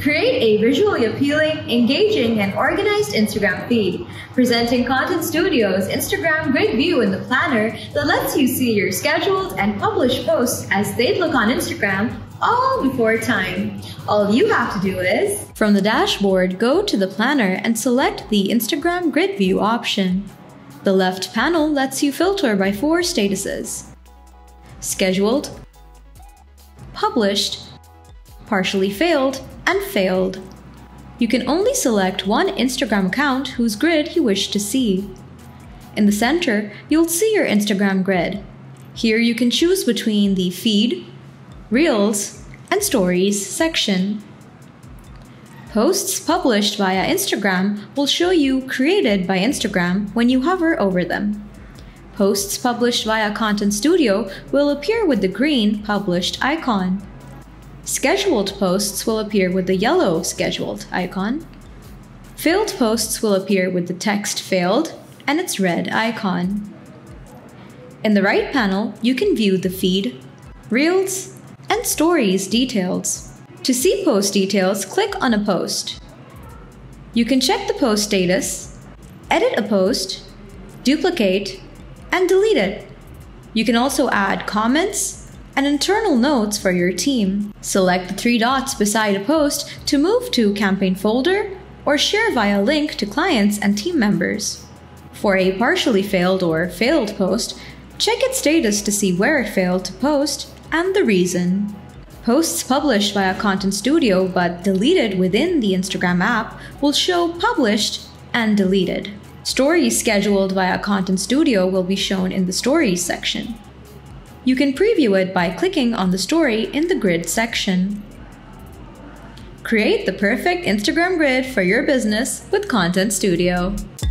create a visually appealing, engaging, and organized Instagram feed, presenting ContentStudio's Instagram grid view in the planner that lets you see your scheduled and published posts as they look on Instagram, all before time. All you have to do is, from the dashboard, go to the planner and select the Instagram grid view option. The left panel lets you filter by 4 statuses: scheduled, published, partially failed, and failed. You can only select one Instagram account whose grid you wish to see. In the center, you'll see your Instagram grid. Here you can choose between the feed, Reels, and Stories section. Posts published via Instagram will show you created by Instagram when you hover over them. Posts published via ContentStudio will appear with the green Published icon. Scheduled posts will appear with the yellow Scheduled icon. Failed posts will appear with the text Failed and its red icon. In the right panel, you can view the feed, Reels, and Stories details. To see post details, click on a post. You can check the post status, edit a post, duplicate, and delete it. You can also add comments and internal notes for your team. Select the 3 dots beside a post to move to campaign folder or share via link to clients and team members. For a partially failed or failed post, check its status to see where it failed to post and the reason. Posts published via ContentStudio but deleted within the Instagram app will show Published and Deleted. Stories scheduled via ContentStudio will be shown in the Stories section. You can preview it by clicking on the story in the Grid section. Create the perfect Instagram grid for your business with ContentStudio.